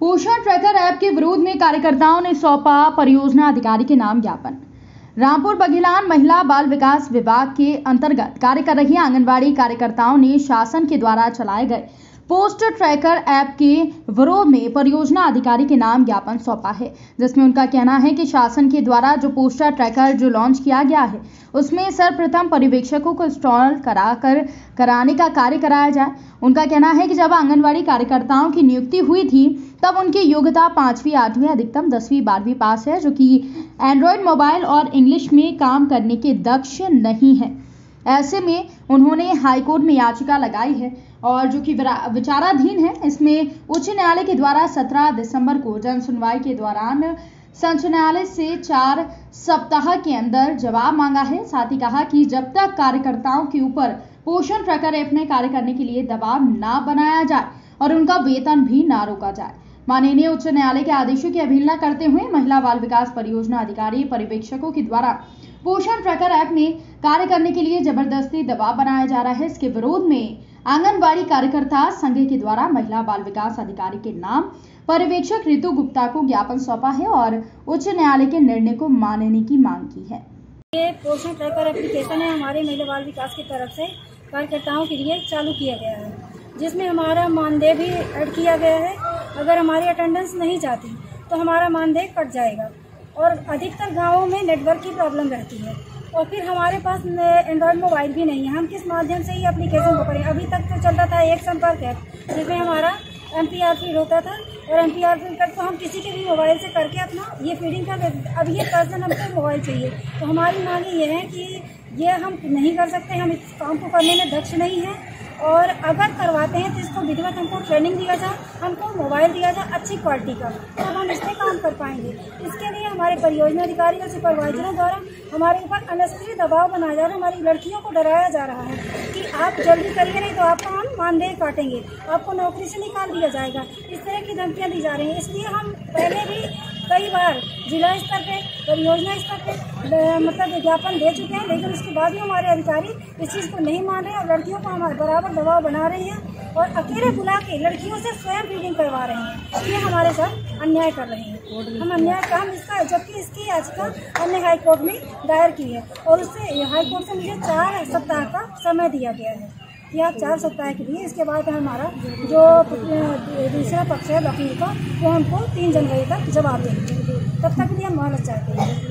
पोषण tracker app के विरोध में कार्यकर्ताओं ने सौंपा परियोजना अधिकारी के नाम ज्ञापन। रामपुर बघिलान महिला बाल विकास विभाग के अंतर्गत कार्य कर रही आंगनबाड़ी कार्यकर्ताओं ने शासन के द्वारा चलाए गए पोस्टर ट्रैकर ऐप के विरोध में परियोजना अधिकारी के नाम ज्ञापन सौंपा है, जिसमें उनका कहना है कि शासन के द्वारा जो पोस्टर ट्रैकर जो लॉन्च किया गया है उसमें सर्वप्रथम पर्यवेक्षकों को इंस्टॉल कराने का कार्य कराया जाए। उनका कहना है कि जब आंगनबाड़ी कार्यकर्ताओं की नियुक्ति हुई थी तब उनकी योग्यता 5वीं 8वीं अधिकतम 10वीं 12वीं पास है, जो कि एंड्रॉयड मोबाइल और इंग्लिश में काम करने के दक्ष नहीं है। ऐसे में उन्होंने हाईकोर्ट में याचिका लगाई है और जो कि विचाराधीन है। इसमें उच्च न्यायालय के द्वारा 17 दिसंबर को जन सुनवाई के दौरान सर्वोच्च न्यायालय से 4 सप्ताह के अंदर जवाब मांगा है। साथ ही कहा कि जब तक कार्यकर्ताओं के ऊपर पोषण ट्रैकर ऐप में कार्य करने के लिए दबाव ना बनाया जाए और उनका वेतन भी ना रोका जाए। माननीय उच्च न्यायालय के आदेशों की अवहेलना करते हुए महिला बाल विकास परियोजना अधिकारी पर्यवेक्षकों के द्वारा पोषण ट्रैकर ऐप में कार्य करने के लिए जबरदस्ती दबाव बनाया जा रहा है। इसके विरोध में आंगनबाड़ी कार्यकर्ता संघ के द्वारा महिला बाल विकास अधिकारी के नाम पर्यवेक्षक ऋतु गुप्ता को ज्ञापन सौंपा है और उच्च न्यायालय के निर्णय को मानने की मांग की है। ये पोषण ट्रैकर एप्लीकेशन है, हमारे महिला बाल विकास की तरफ से कार्यकर्ताओं के लिए चालू किया गया है, जिसमें हमारा मानदेय भी ऐड किया गया है। अगर हमारी अटेंडेंस नहीं जाती तो हमारा मानदेय कट जाएगा और अधिकतर गांवों में नेटवर्क की प्रॉब्लम रहती है और फिर हमारे पास एंड्रॉयड मोबाइल भी नहीं है। हम किस माध्यम से ये एप्लीकेशन को करें? अभी तक तो चलता था एक संपर्क ऐप, जिसमें हमारा MPR फीड होता था और MPR फीड कर तो हम किसी के भी मोबाइल से करके अपना ये फीडिंग का अब ये पर्सन हमको मोबाइल चाहिए। तो हमारी मांग ये है कि ये हम नहीं कर सकते, हम इस काम को करने में दक्ष नहीं हैं और अगर करवाते हैं तो इसको विधिवत हमको ट्रेनिंग दिया जाए, हमको मोबाइल दिया जाए अच्छी क्वालिटी का, तब तो हम इस पर काम कर पाएंगे। इसके लिए हमारे परियोजना अधिकारी और सुपरवाइजरों द्वारा हमारे ऊपर अनस्थिर दबाव बनाया जा रहा है। हमारी लड़कियों को डराया जा रहा है कि आप जल्दी करिए नहीं तो आपका हम मानदेय काटेंगे, आपको नौकरी से निकाल दिया जाएगा। इस तरह की धमकियाँ दी जा रही हैं। इसलिए हम पहले भी कई बार जिला स्तर पर परियोजना स्तर पर मतलब विज्ञापन दे चुके हैं, लेकिन उसके बाद भी हमारे अधिकारी इस चीज़ को नहीं मान रहे और लड़कियों को हमारे बराबर दबाव बना रहे हैं और अकेले बुला के लड़कियों से स्वयं फीडिंग करवा रहे हैं। ये हमारे साथ अन्याय कर रहे हैं। हम अन्याय का हम इसका जबकि इसकी याचिका हमने हाईकोर्ट में दायर की है और उससे हाईकोर्ट से मुझे 4 सप्ताह का समय दिया गया है या 4 सप्ताह के लिए। इसके बाद हमारा जो दूसरा पक्ष है वकील का, वो हमको 3 जनवरी तक जवाब देंगे। तब तक के लिए हम मोहलत चाहते हैं।